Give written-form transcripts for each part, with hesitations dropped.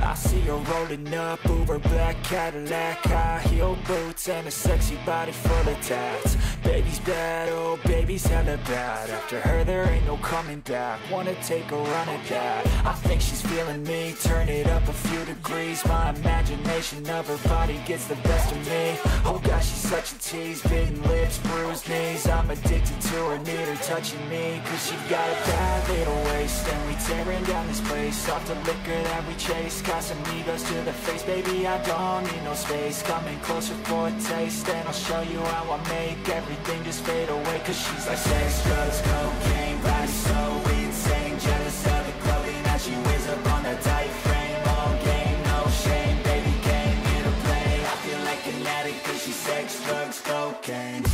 I see her rolling up, Uber black Cadillac, high heel boots and a sexy body full of tats. Baby's bad, oh baby's hella bad. After her there ain't no coming back, wanna take a run at that. I think she's feeling me, turn it up a few degrees. My imagination of her body gets the best of me. Oh gosh, she's such a tease, bitten lips, bruised knees. I'm addicted to her, need her touching me. Cause she got a bad little waist and we tearing down this place. Off the liquor that we chase, Casamigos to the face, baby I don't need no space. Coming closer for a taste and I'll show you how I make everything just fade away. Cause she's like sex, drugs, cocaine, right, so insane. Jealous of the clothing that she wears up on a tight frame. All game, no shame, baby came here to play. I feel like an addict cause she's sex, drugs, cocaine.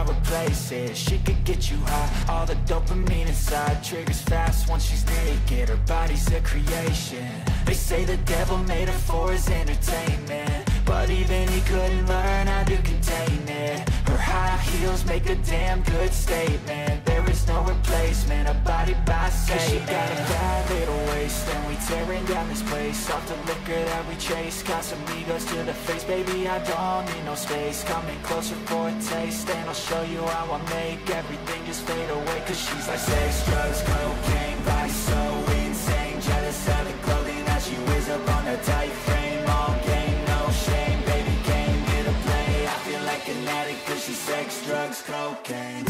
I replace it. She could get you high, all the dopamine inside. Triggers fast once she's naked, her body's a creation. They say the devil made her for his entertainment, but even he couldn't learn how to contain it. Her high heels make a damn good statement. There is no replacement, a body by Satan. 'Cause she got a bad little waist, and we tearing down this place. Off the liquor that we chase, got some egos to the face. Baby, I don't need no space, coming closer for a taste. And I'll show you how I make everything just fade away. 'Cause she's like sex, drugs, cocaine, body so insane. Jealous of the clothing that she wears up on her tight frame. All game, no shame, baby came here to play. I feel like an addict 'cause she's sex, drugs, cocaine.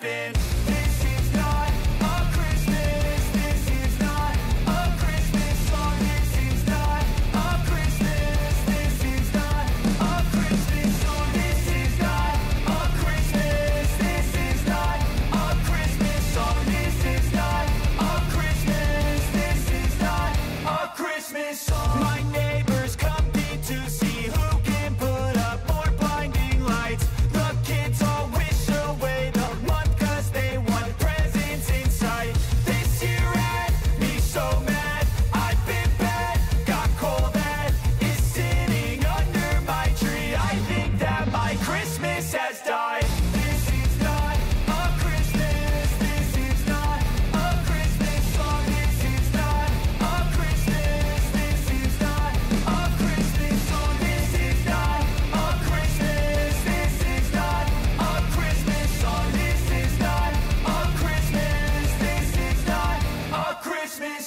This is not a Christmas song.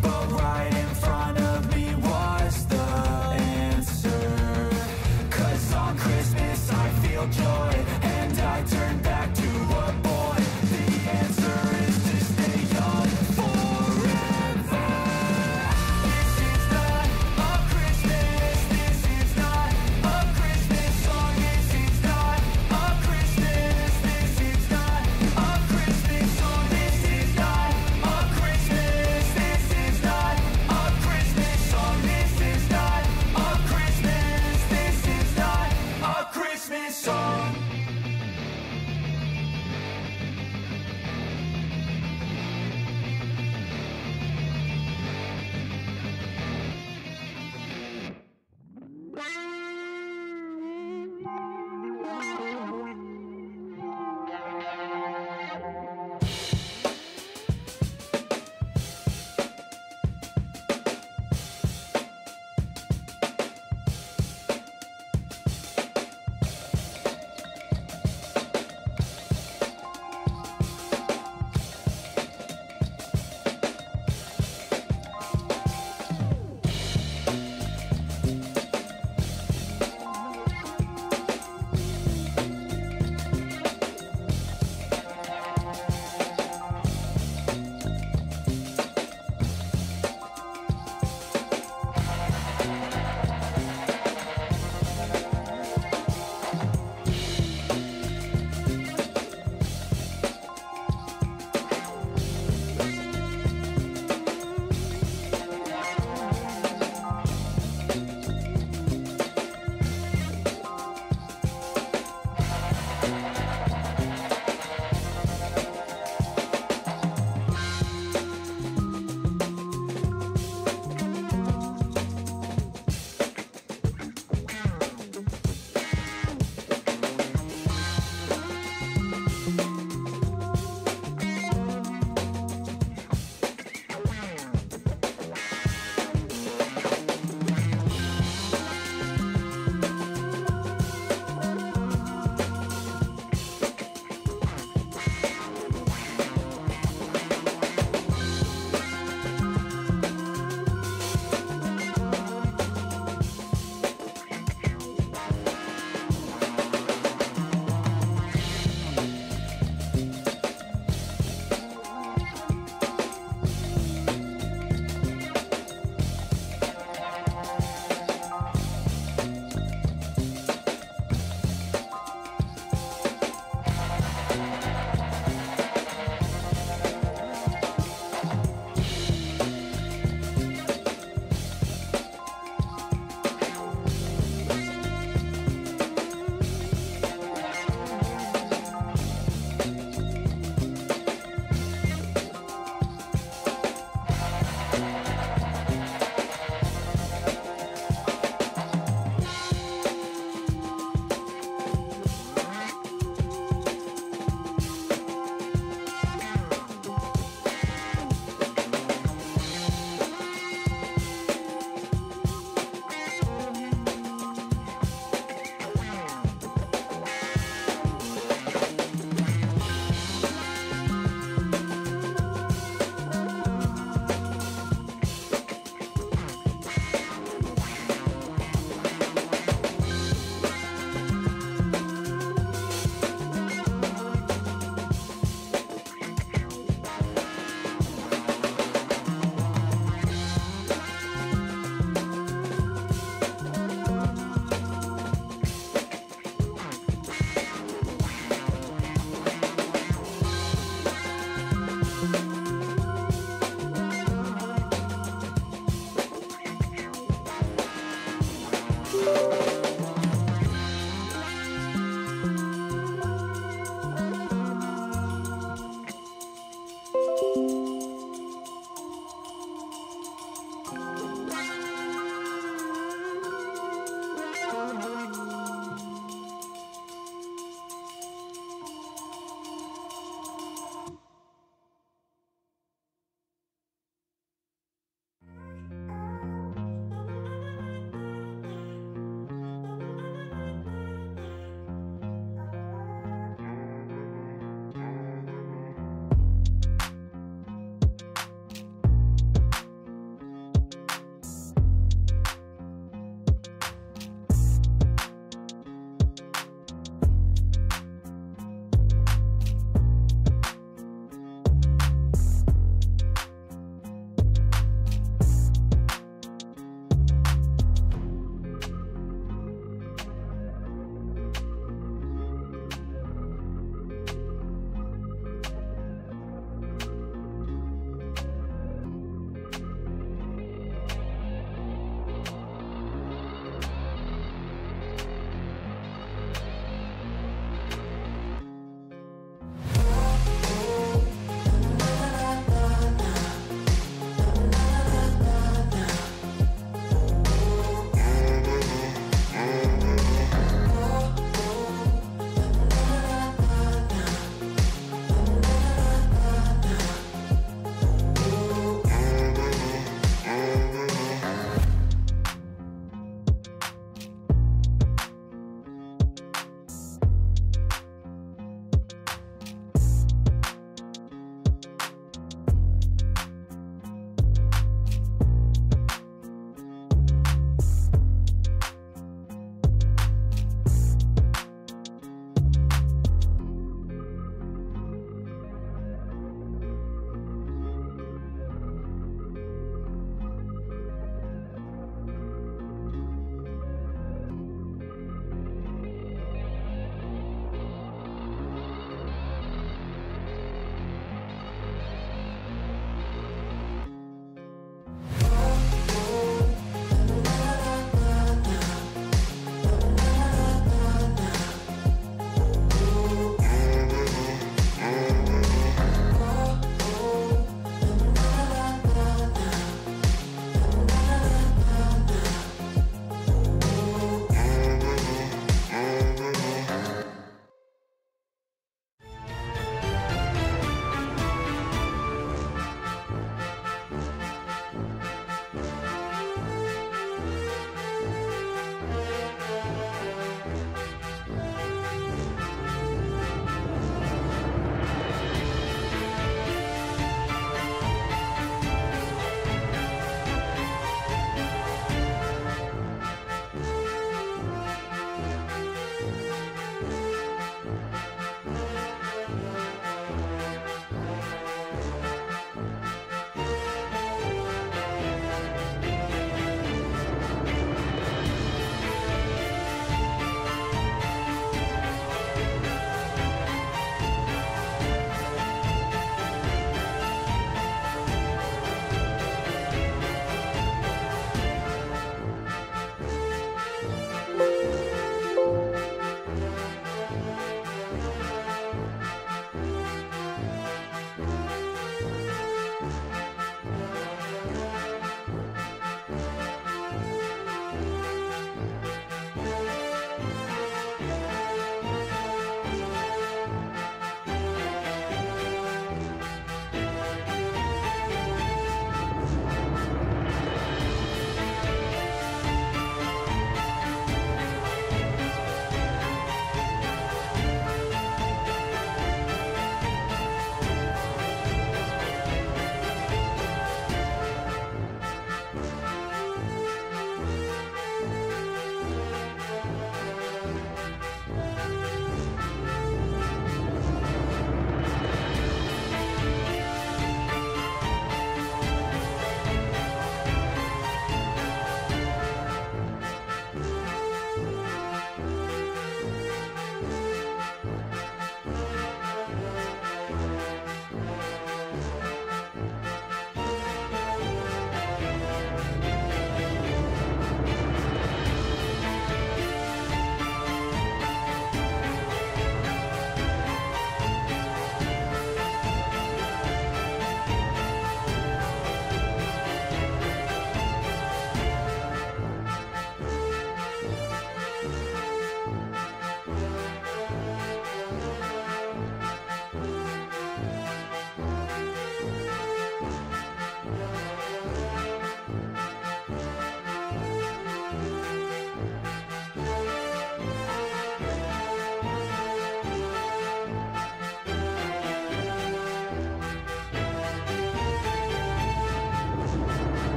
but right in front of me was the answer. 'Cause on Christmas I feel joy, and I turn back to a boy. The answer is to stay young forever. This is not a Christmas, this is not a Christmas song. This is not a Christmas, this is not a Christmas.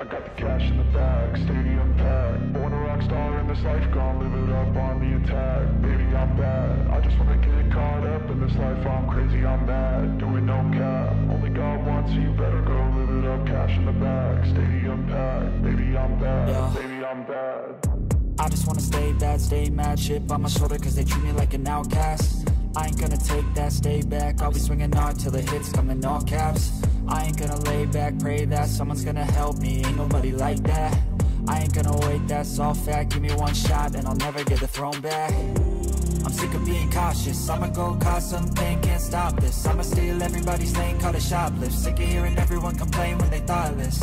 I got the cash in the bag, stadium packed. Born a rock star in this life, gone live it up on the attack. Baby, I'm bad, I just wanna get caught up in this life. I'm crazy, I'm mad, doing no cap. Only God wants you, better go live it up. Cash in the bag, stadium packed. Baby, I'm bad, yeah. Baby, I'm bad. I just wanna stay bad, stay mad. Shit on my shoulder cause they treat me like an outcast. I ain't gonna take that, stay back. I'll be swinging hard till the hits come in all caps. I ain't gonna lay back, pray that someone's gonna help me, ain't nobody like that. I ain't gonna wait, that's all fact. Give me one shot and I'll never get the throne back. I'm sick of being cautious, I'ma go cause something, can't stop this. I'ma steal everybody's lane, call it shoplift. Sick of hearing everyone complain when they thoughtless.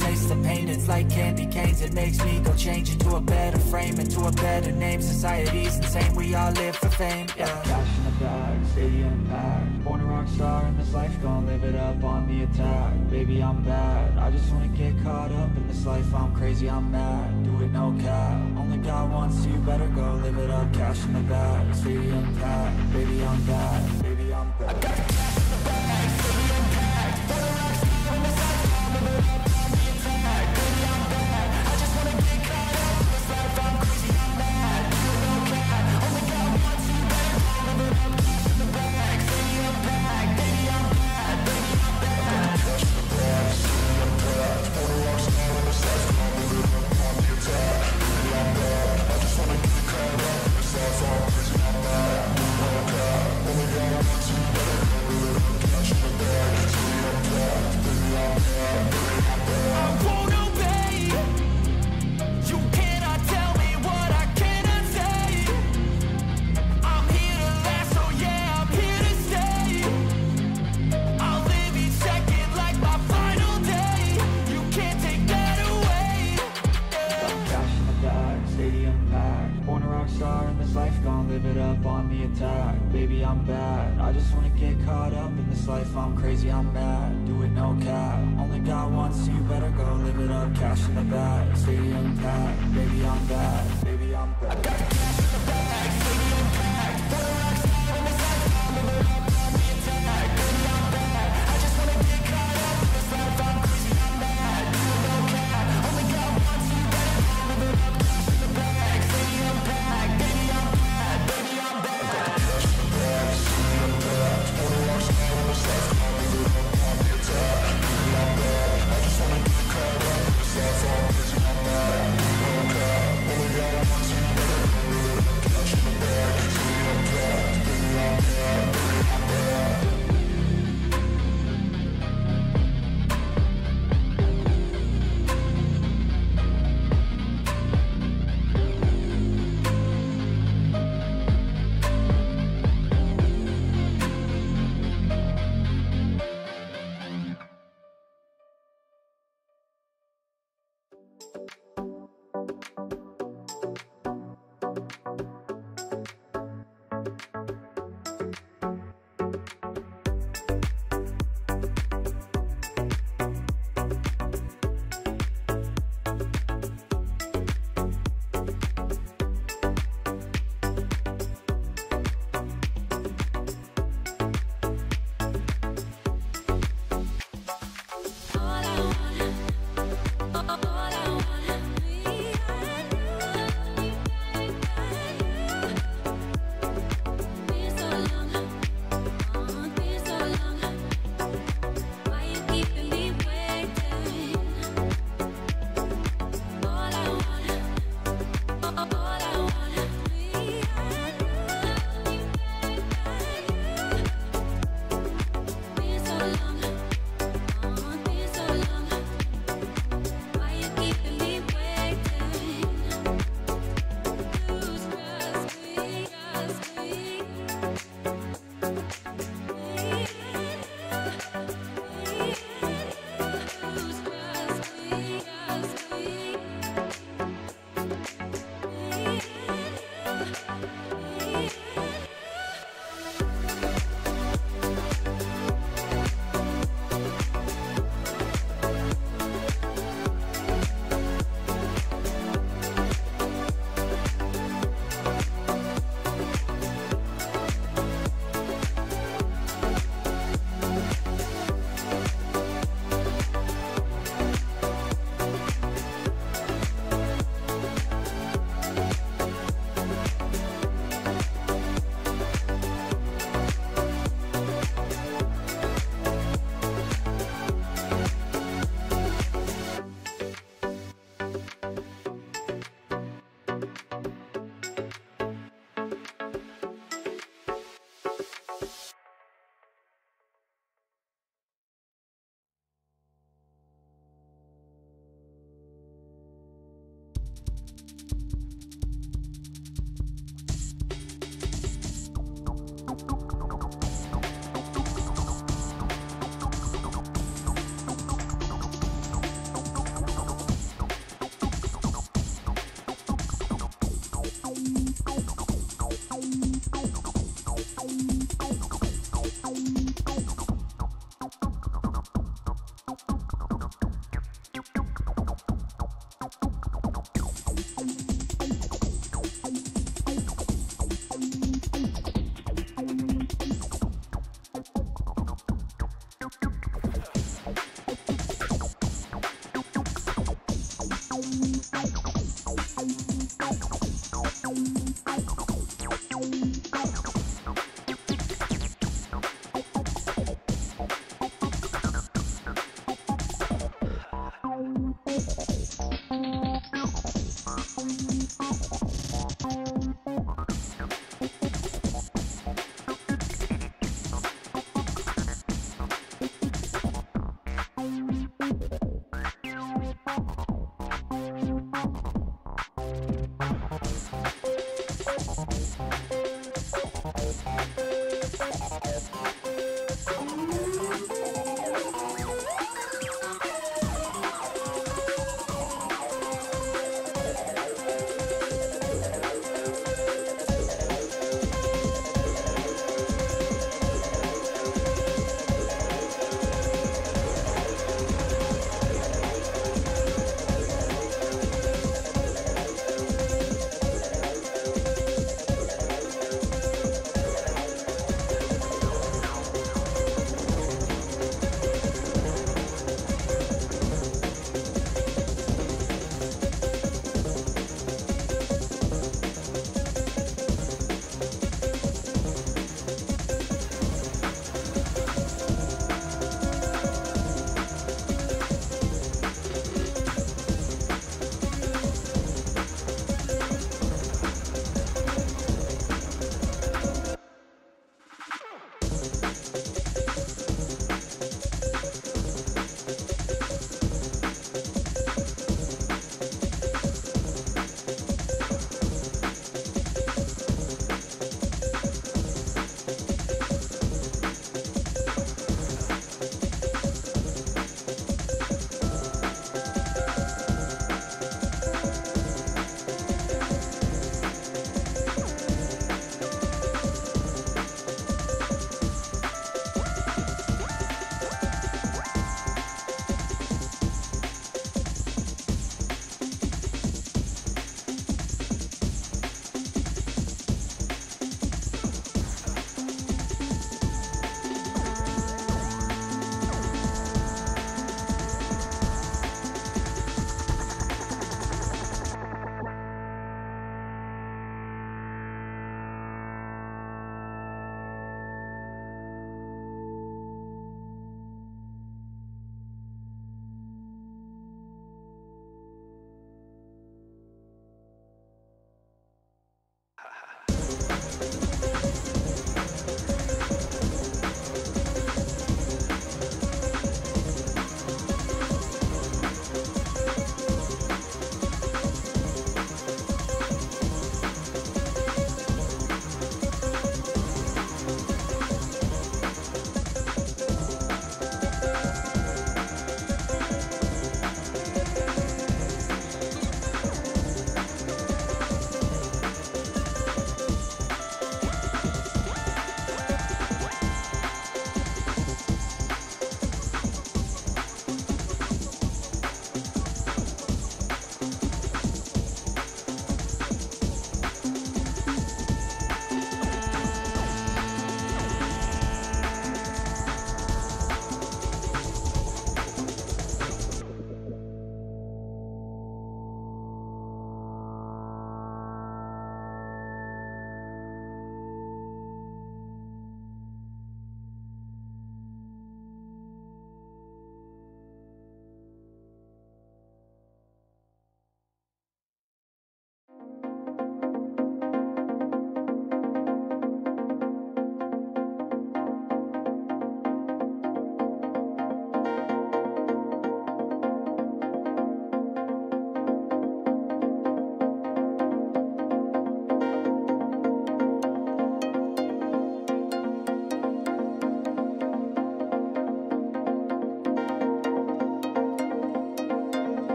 Taste the pain, it's like candy canes. It makes me go change into a better frame, into a better name. Society's insane, we all live for fame, yeah. Cash in the bag, stadium packed. Born a rock star in this life, gon' live it up on the attack. Baby, I'm bad, I just wanna get caught up in this life. I'm crazy, I'm mad, do it no cap. Only God wants you, better go live it up. Cash in the bag, stadium packed. Baby, I'm bad, baby, I'm bad. this life, I'm crazy, I'm mad, do it no cap. Only got one, so you better go live it up. Cash in the bag, stadium packed, baby I'm bad, baby I'm bad. I got the cash in the bag, stadium packed. Put a rock star on the side, I'm living up, don't be attacked. Baby I'm bad, I just wanna get caught up in this life, I'm crazy, I'm mad, do it no cap. Only got one, so you better go live it up. Cash in the bag, stadium packed, baby I'm bad, baby I'm bad. I got the cash in the bag, stadium packed. Put a rock star on the side, I'm living up, don't be attacked. Baby, I'm bad. I just wanna get caught up. That's all, cause I'm mad. You don't care. Only got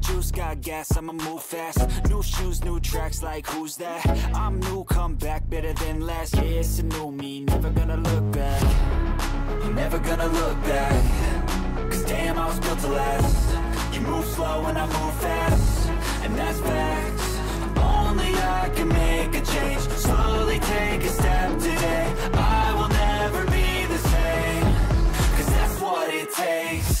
juice, got gas, I'ma move fast. New shoes, new tracks, like who's that? I'm new, come back, better than last. Yeah, it's a new me, never gonna look back. Never gonna look back. Cause damn, I was built to last. You move slow and I move fast, and that's facts. Only I can make a change. Slowly take a step today. I will never be the same, cause that's what it takes.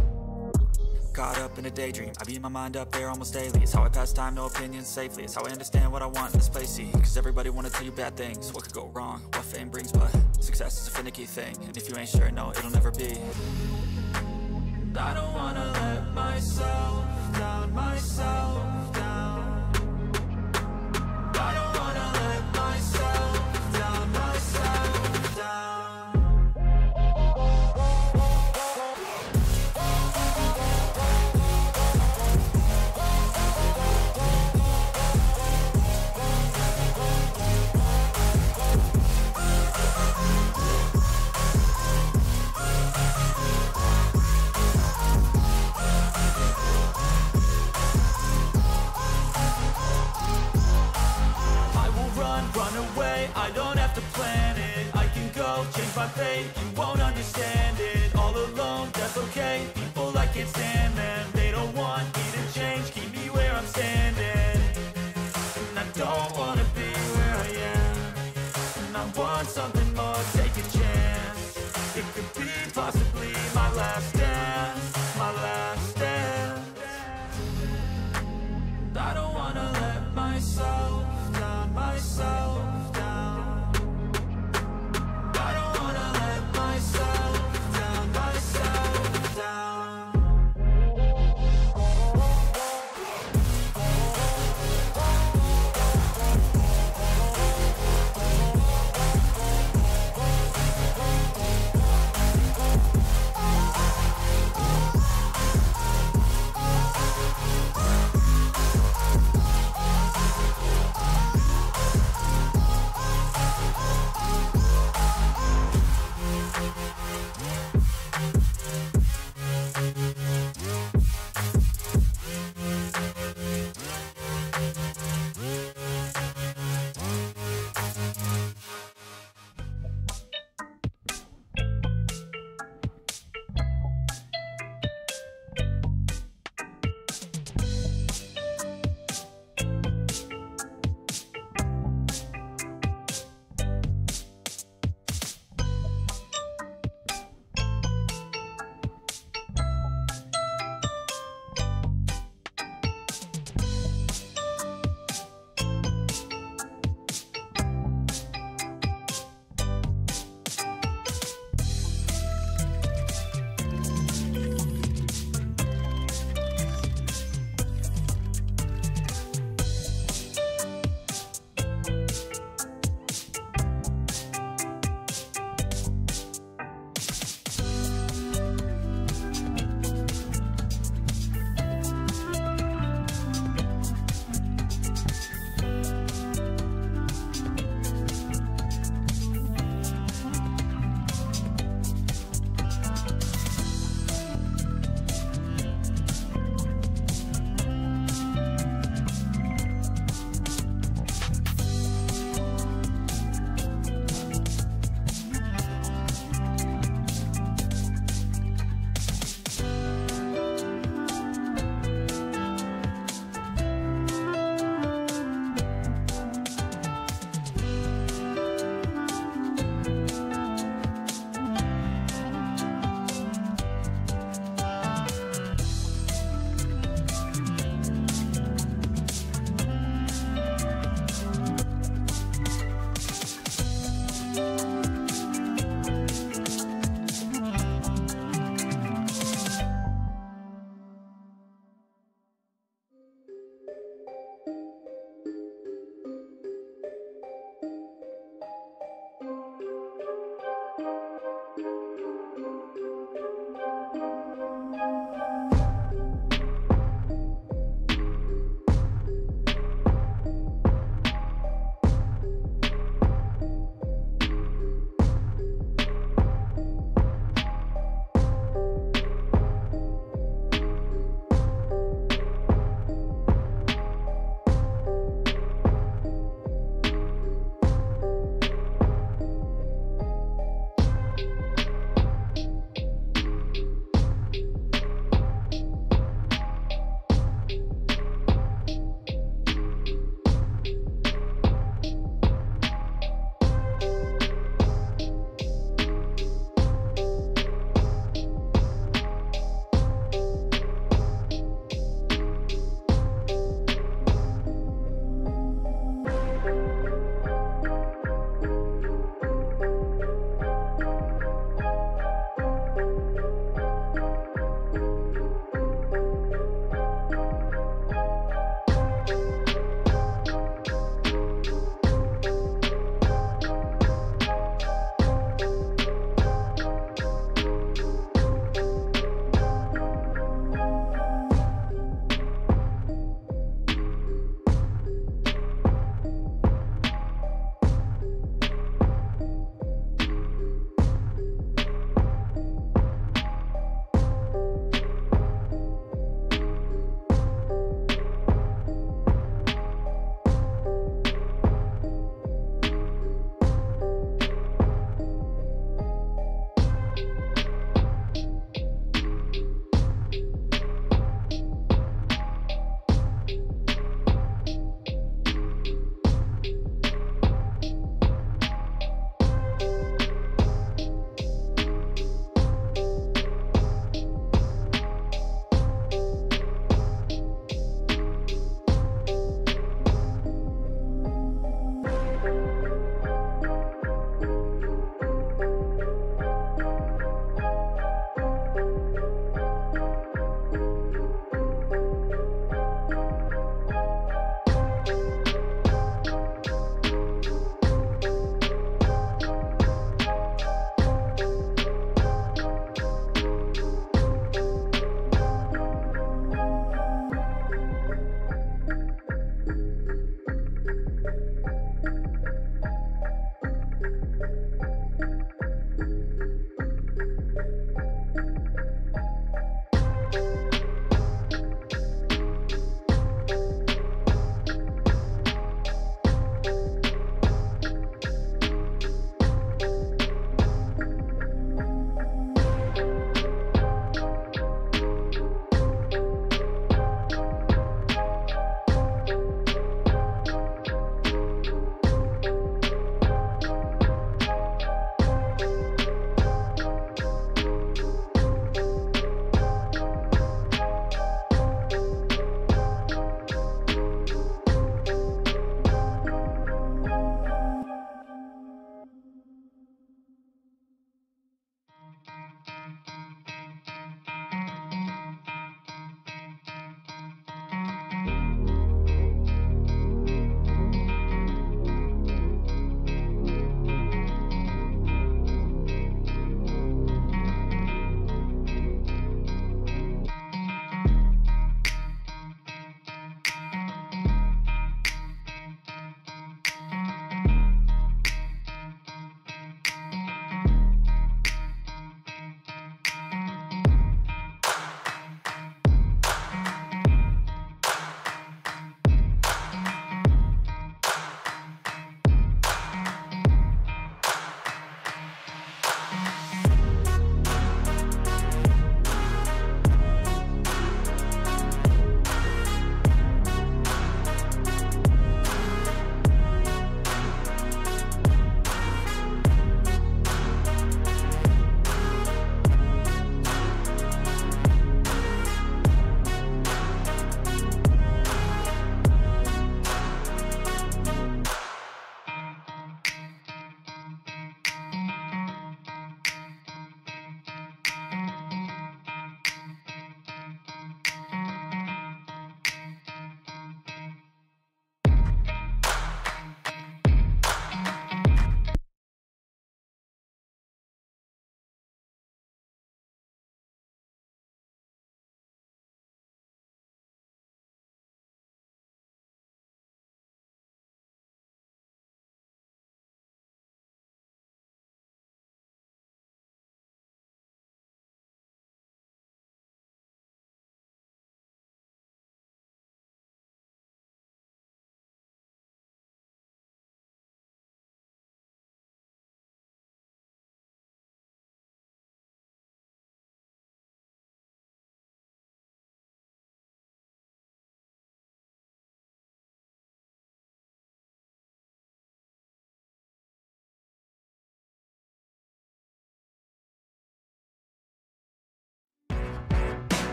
Caught up in a daydream, I beat my mind up there almost daily. It's how I pass time, no opinions safely. It's how I understand what I want in this place, see. Cause everybody wanna tell you bad things, what could go wrong, what fame brings. But success is a finicky thing, and if you ain't sure, no, it'll never be. I don't wanna let myself down I don't wanna let myself down my fate, you won't understand it. All alone, that's okay. People, I can't stand them. They don't want me to change, keep me where I'm standing. And I don't wanna be where I am. And I want something more, take a chance. It could be possibly my last dance, my last dance. I don't wanna let myself down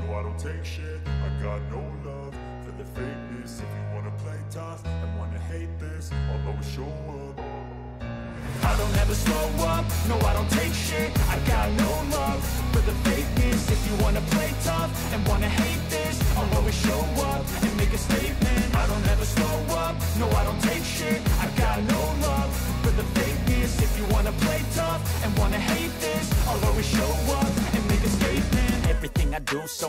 No, I don't take shit, I got no love for the fakeness. If you wanna play tough and wanna hate this, I'll always show up. I don't ever slow up, no, I don't take shit, I got no love for the fakeness. If you wanna play tough and wanna hate this, I'll always show up and make a statement. I don't ever slow up, no, I don't take shit, I got no love for the fakeness. If you wanna play tough and wanna hate this, I'll always show up and make a statement. Everything I do, so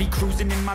be cruising in my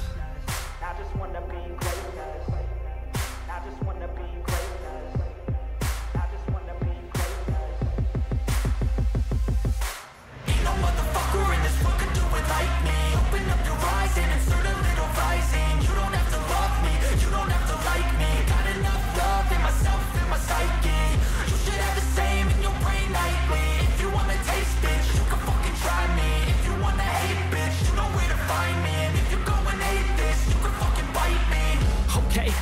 I just wanna be greatness. I just wanna be greatness. I just wanna be greatness. Ain't no motherfucker in this world could do it like me. Open up your eyes and insert a little rising. You don't have to love me, you don't have to like me. Got enough love in myself, in my psyche. You should have the same in your brain nightly. If you wanna taste, bitch, you can fucking try me. If you wanna hate, bitch, you know where to find me. And if you're going hate this, you can fucking bite me. Okay,